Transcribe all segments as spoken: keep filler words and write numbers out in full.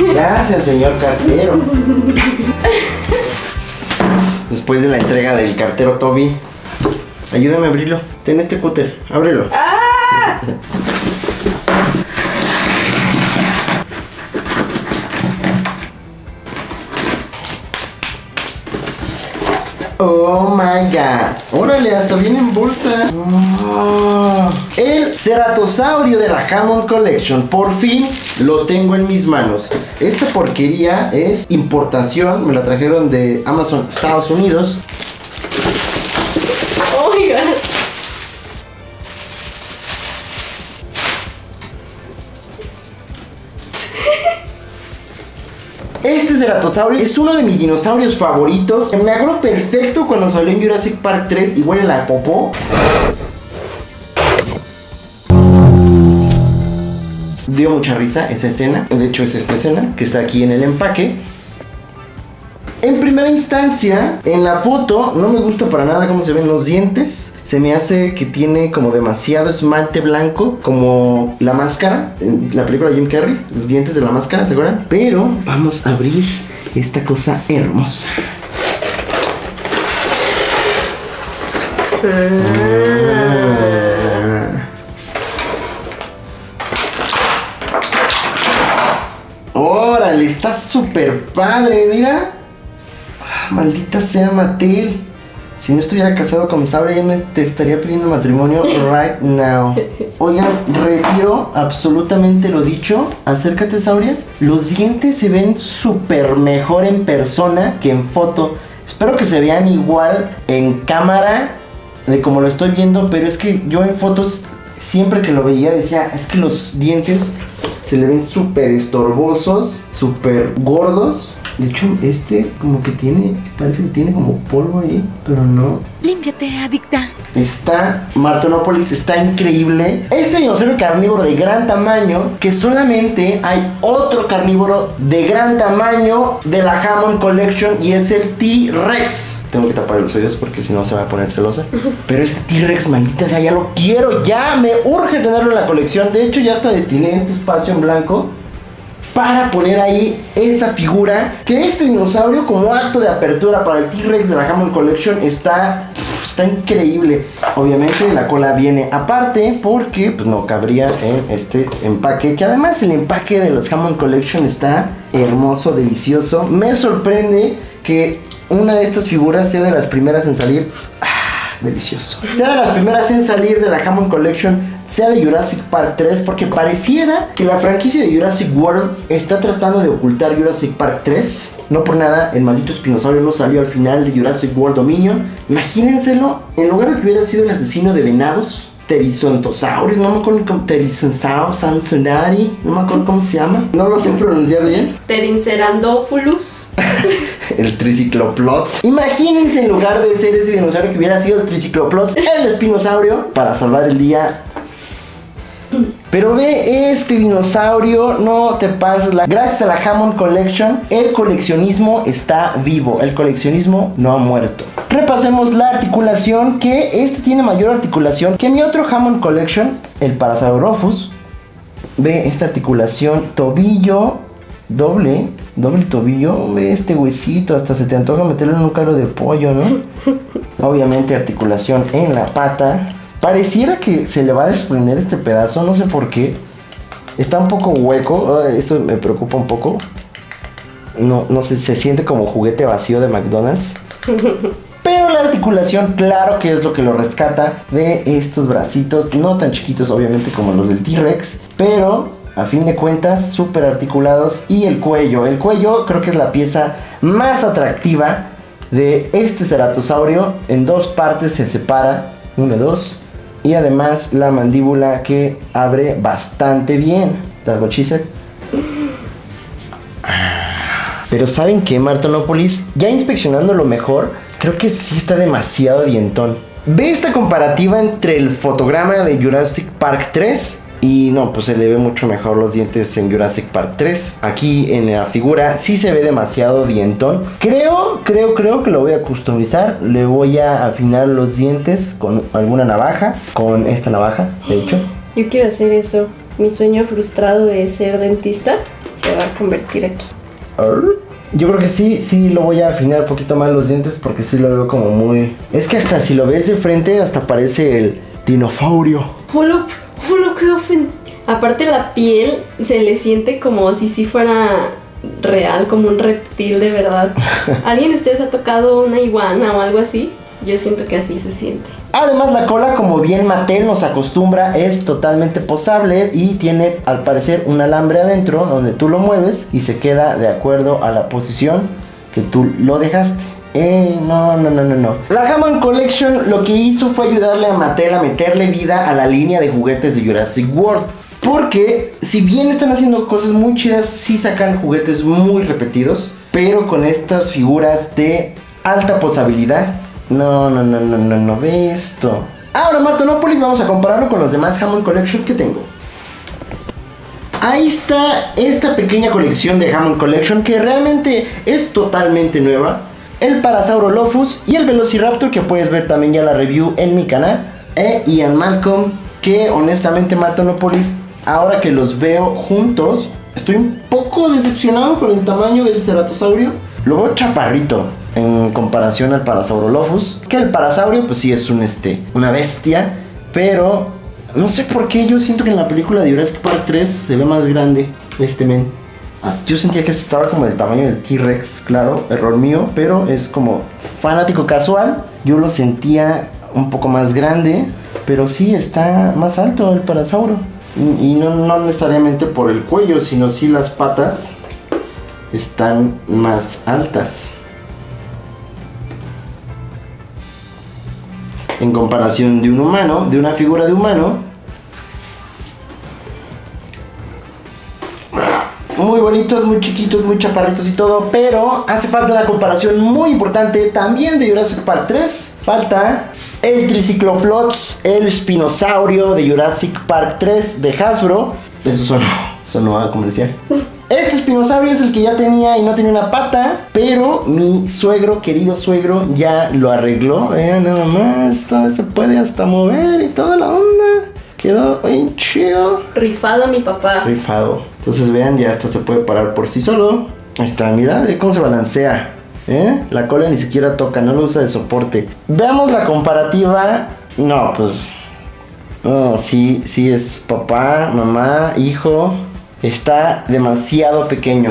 Gracias, señor cartero. Después de la entrega del cartero Toby. Ayúdame a abrirlo. Ten este cúter, ábrelo. ¡Ah! Oh my god. Órale, hasta viene en bolsa. Oh. El ceratosaurio de la Hammond Collection. Por fin lo tengo en mis manos. Esta porquería es importación. Me la trajeron de Amazon, Estados Unidos. Oh my god. Este ceratosaurio es uno de mis dinosaurios favoritos. Me acuerdo perfecto cuando salió en Jurassic Park tres y huele la popó. Dio mucha risa esa escena. De hecho es esta escena que está aquí en el empaque. En primera instancia, en la foto no me gusta para nada cómo se ven los dientes. Se me hace que tiene como demasiado esmalte blanco, como la máscara, en la película de Jim Carrey, los dientes de la máscara, ¿se acuerdan? Pero vamos a abrir esta cosa hermosa. Ah. ¡Órale! Está súper padre, mira. Maldita sea Mattel. Si no estuviera casado con mi Sauria, ya me te estaría pidiendo matrimonio right now. Oigan, retiro absolutamente lo dicho. Acércate, Sauria. Los dientes se ven súper mejor en persona que en foto. Espero que se vean igual en cámara de como lo estoy viendo, pero es que yo en fotos siempre que lo veía decía, es que los dientes se le ven súper estorbosos, súper gordos. De hecho, este como que tiene, parece que tiene como polvo ahí, pero no. Límpiate, adicta. Está, Martonopolis está increíble. Este dinosaurio carnívoro de gran tamaño, que solamente hay otro carnívoro de gran tamaño de la Hammond Collection y es el T Rex. Tengo que tapar los oídos porque si no se va a poner celosa. Pero este T Rex, maldita, o sea, ya lo quiero, ya me urge tenerlo en la colección. De hecho, ya hasta destiné este espacio en blanco para poner ahí esa figura, que este dinosaurio como acto de apertura para el T-Rex de la Hammond Collection está, está increíble. Obviamente la cola viene aparte porque pues, no cabría en este empaque, que además el empaque de las Hammond Collection está hermoso, delicioso. Me sorprende que una de estas figuras sea de las primeras en salir. Ah, delicioso. Sea de las primeras en salir de la Hammond Collection, sea de Jurassic Park tres, porque pareciera que la franquicia de Jurassic World está tratando de ocultar Jurassic Park tres. No por nada, el maldito espinosaurio no salió al final de Jurassic World Dominion. Imagínenselo, en lugar de que hubiera sido el asesino de venados, Therizinosaurus, no me acuerdo cómo, Therizinosaurus, Sansonari, no me acuerdo cómo se llama. No lo sé pronunciar bien. Terinceradophilus. El Tricicloplots. Imagínense, en lugar de ser ese dinosaurio, que hubiera sido el Tricicloplots, el espinosaurio, para salvar el día. Pero ve este dinosaurio, no te pases la... Gracias a la Hammond Collection, el coleccionismo está vivo, el coleccionismo no ha muerto. Repasemos la articulación, que este tiene mayor articulación que mi otro Hammond Collection, el Parasaurolophus. Ve esta articulación, tobillo, doble, doble tobillo, ve este huesito, hasta se te antoja meterlo en un caldo de pollo, ¿no? Obviamente articulación en la pata. Pareciera que se le va a desprender este pedazo, no sé por qué. Está un poco hueco, esto me preocupa un poco. No, no sé, se siente como juguete vacío de McDonald's. Pero la articulación, claro que es lo que lo rescata de estos bracitos. No tan chiquitos, obviamente, como los del T-Rex. Pero, a fin de cuentas, súper articulados. Y el cuello. El cuello creo que es la pieza más atractiva de este ceratosaurio. En dos partes se separa. Uno, dos. Y además la mandíbula que abre bastante bien. ¿That's what she said? Pero ¿saben qué, Martonopolis? Ya inspeccionándolo mejor, creo que sí está demasiado dientón. Ve esta comparativa entre el fotograma de Jurassic Park tres y no, pues se le ve mucho mejor los dientes en Jurassic Park tres. Aquí en la figura sí se ve demasiado dientón. Creo, creo, creo que lo voy a customizar. Le voy a afinar los dientes con alguna navaja. Con esta navaja, de hecho. Yo quiero hacer eso. Mi sueño frustrado de ser dentista se va a convertir aquí. Yo creo que sí, sí lo voy a afinar un poquito más los dientes porque sí lo veo como muy... Es que hasta si lo ves de frente hasta parece el dinosaurio. ¡Hola! ¡Hola! ¡Qué ofensivo! Aparte la piel se le siente como si sí fuera real, como un reptil de verdad. ¿Alguien de ustedes ha tocado una iguana o algo así? Yo siento que así se siente. Además la cola, como bien Mattel nos acostumbra, es totalmente posable y tiene al parecer un alambre adentro donde tú lo mueves y se queda de acuerdo a la posición que tú lo dejaste. Eh, no, no, no, no, no. La Hammond Collection lo que hizo fue ayudarle a Mattel a meterle vida a la línea de juguetes de Jurassic World. Porque si bien están haciendo cosas muy chidas, sí sacan juguetes muy repetidos, pero con estas figuras de alta posabilidad. No, no, no, no, no, no ve esto. Ahora Martonópolis vamos a compararlo con los demás Hammond Collection que tengo. Ahí está esta pequeña colección de Hammond Collection que realmente es totalmente nueva. El Parasaurolophus y el Velociraptor, que puedes ver también ya la review en mi canal. E Ian Malcolm, que honestamente Martonópolis, ahora que los veo juntos, estoy un poco decepcionado con el tamaño del ceratosaurio. Lo veo chaparrito en comparación al Parasaurolophus. Que el parasaurio pues sí es un este, una bestia. Pero no sé por qué yo siento que en la película de Jurassic Park tres se ve más grande este men. Yo sentía que estaba como del tamaño del T Rex, claro, error mío. Pero es como fanático casual. Yo lo sentía un poco más grande. Pero sí está más alto el parasauro. Y, y no, no necesariamente por el cuello, sino sí las patas están más altas. En comparación de un humano, de una figura de humano. Muy bonitos, muy chiquitos, muy chaparritos y todo. Pero hace falta una comparación muy importante también de Jurassic Park tres. Falta el Tricicloplots, el espinosaurio de Jurassic Park tres de Hasbro. Eso sonó, sonó a comercial. Este espinosaurio es el que ya tenía y no tenía una pata, pero mi suegro, querido suegro, ya lo arregló. Vean nada más, todavía se puede hasta mover y toda la onda. Quedó bien chido. Rifado mi papá. Rifado. Entonces vean, ya hasta se puede parar por sí solo. Ahí está, mira, ve cómo se balancea. ¿Eh? La cola ni siquiera toca, no lo usa de soporte. Veamos la comparativa. No, pues... Oh, sí, sí es papá, mamá, hijo... Está demasiado pequeño.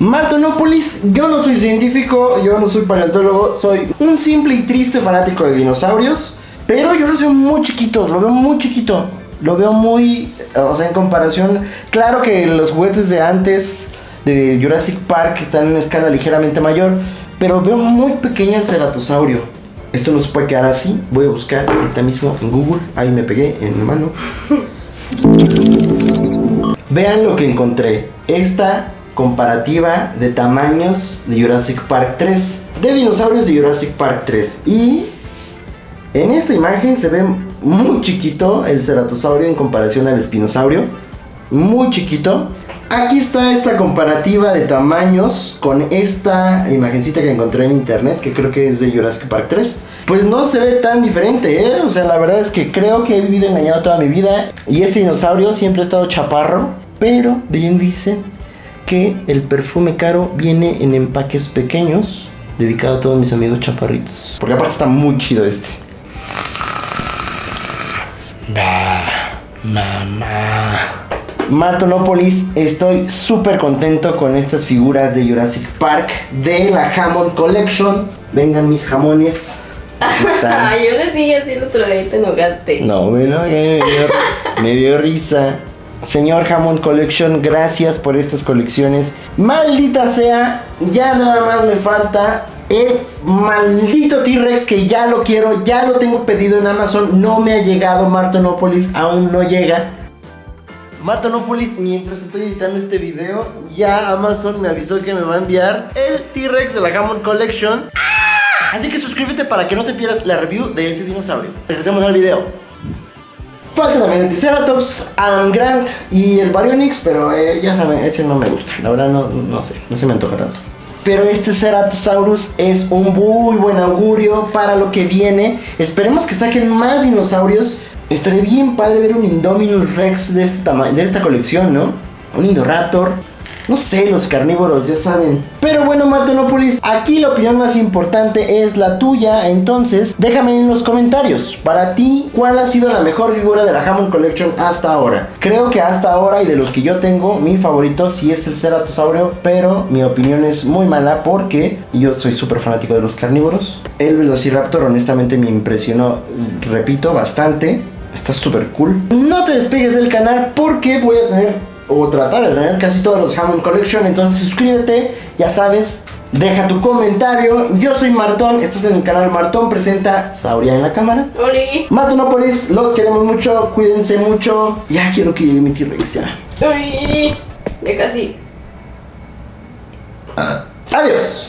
Martonópolis, yo no soy científico, yo no soy paleontólogo, soy un simple y triste fanático de dinosaurios. Pero yo los veo muy chiquitos, lo veo muy chiquito. Lo veo muy, o sea, en comparación. Claro que los juguetes de antes, de Jurassic Park, están en una escala ligeramente mayor. Pero veo muy pequeño el ceratosaurio. Esto no se puede quedar así. Voy a buscar ahorita mismo en Google. Ahí me pegué en mi mano. Vean lo que encontré, esta comparativa de tamaños de Jurassic Park tres, de dinosaurios de Jurassic Park tres. Y en esta imagen se ve muy chiquito el ceratosaurio en comparación al espinosaurio, muy chiquito. Aquí está esta comparativa de tamaños con esta imagencita que encontré en internet, que creo que es de Jurassic Park tres. Pues no se ve tan diferente, ¿eh? O sea, la verdad es que creo que he vivido engañado toda mi vida. Y este dinosaurio siempre ha estado chaparro. Pero bien dicen que el perfume caro viene en empaques pequeños. Dedicado a todos mis amigos chaparritos. Porque aparte está muy chido este. Bah, mamá. Martonópolis, estoy súper contento con estas figuras de Jurassic Park de la Hammond Collection. Vengan mis jamones. Ay, yo les dije así el otro día y te enojaste. No, bueno, me dio, me dio risa. Señor Hammond Collection, gracias por estas colecciones. Maldita sea, ya nada más me falta el maldito T Rex, que ya lo quiero, ya lo tengo pedido en Amazon. No me ha llegado. Martonópolis, aún no llega. Martonópolis, mientras estoy editando este video, ya Amazon me avisó que me va a enviar el T-Rex de la Hammond Collection. Así que suscríbete para que no te pierdas la review de ese dinosaurio. Regresemos al video. Falta también el Triceratops, Ann Grant y el Baryonyx, pero eh, ya saben, ese no me gusta. La verdad no, no sé, no se me antoja tanto. Pero este Ceratosaurus es un muy buen augurio para lo que viene. Esperemos que saquen más dinosaurios. Estaría bien padre ver un Indominus Rex de, este de esta colección, ¿no? un Indoraptor. No sé, los carnívoros, ya saben. Pero bueno, Martonópolis, aquí la opinión más importante es la tuya. Entonces, déjame en los comentarios, para ti, ¿cuál ha sido la mejor figura de la Hammond Collection hasta ahora? Creo que hasta ahora, y de los que yo tengo, mi favorito sí es el Ceratosaurio, pero mi opinión es muy mala porque yo soy súper fanático de los carnívoros. El Velociraptor honestamente me impresionó, repito, bastante. Está súper cool. No te despegues del canal porque voy a tener... o tratar de tener casi todos los Hammond Collection. Entonces suscríbete, ya sabes, deja tu comentario. Yo soy Martón, estás en el canal Martón Presenta. Sauria en la cámara. ¡Oli! Martonópolis, los queremos mucho, cuídense mucho. Ya quiero que llegue mi T Rex ya. ¡Oli! Ya casi. Ah. Adiós.